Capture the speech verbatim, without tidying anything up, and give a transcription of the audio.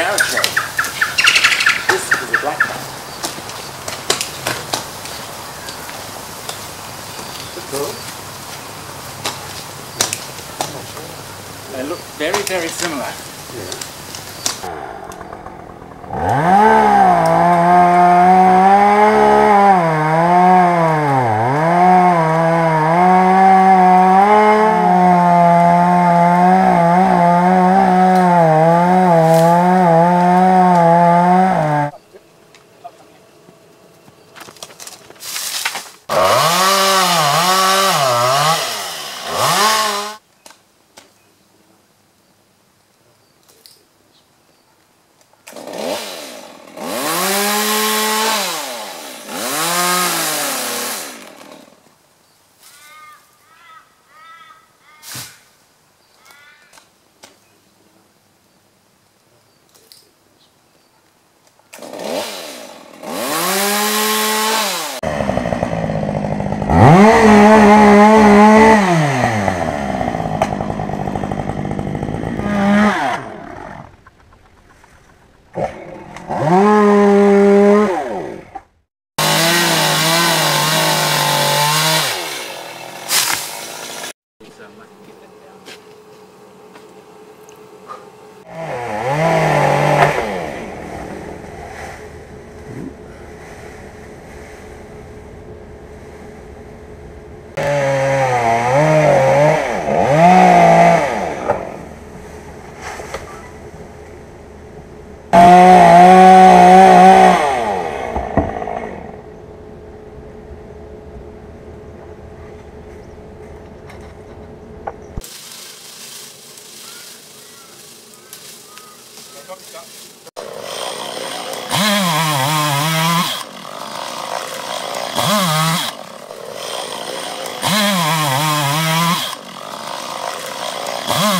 narrow trade. This is a black cat. Cool. They look very, very similar. Yeah. Ah!